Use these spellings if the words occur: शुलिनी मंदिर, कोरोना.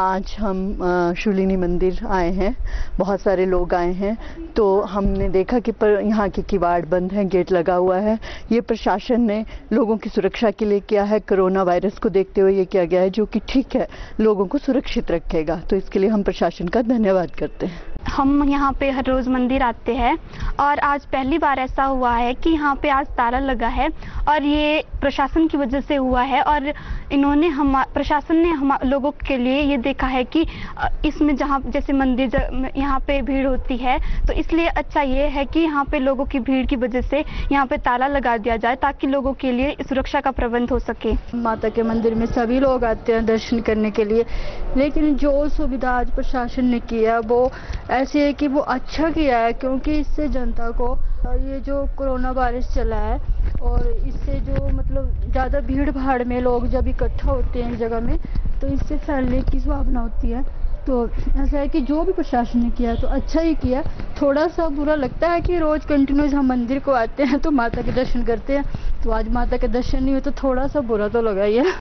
आज हम शुलिनी मंदिर आए हैं, बहुत सारे लोग आए हैं। तो हमने देखा कि यहाँ के किवाड़ बंद हैं, गेट लगा हुआ है। ये प्रशासन ने लोगों की सुरक्षा के लिए किया है, कोरोना वायरस को देखते हुए ये किया गया है, जो कि ठीक है, लोगों को सुरक्षित रखेगा। तो इसके लिए हम प्रशासन का धन्यवाद करते हैं। हम यहाँ पे हर रोज़ मंदिर आते हैं और आज पहली बार ऐसा हुआ है कि यहाँ पे आज ताला लगा है और ये प्रशासन की वजह से हुआ है। और इन्होंने प्रशासन ने लोगों के लिए ये देखा है कि इसमें जहाँ जैसे मंदिर यहाँ पे भीड़ होती है, तो इसलिए अच्छा ये है कि यहाँ पे लोगों की भीड़ की वजह से यहाँ पे ताला लगा दिया जाए ताकि लोगों के लिए सुरक्षा का प्रबंध हो सके। माता के मंदिर में सभी लोग आते हैं दर्शन करने के लिए, लेकिन जो सुविधा आज प्रशासन ने किया वो ऐसे है कि वो अच्छा किया है, क्योंकि इससे जनता को ये जो कोरोना वायरस चला है और इससे जो मतलब ज़्यादा भीड़ भाड़ में लोग जब इकट्ठा होते हैं जगह में तो इससे फैलने की संभावना होती है। तो ऐसा है कि जो भी प्रशासन ने किया तो अच्छा ही किया। थोड़ा सा बुरा लगता है कि रोज़ कंटिन्यूस हम मंदिर को आते हैं तो माता के दर्शन करते हैं, तो आज माता के दर्शन नहीं हुए तो थोड़ा सा बुरा तो लगा ही है।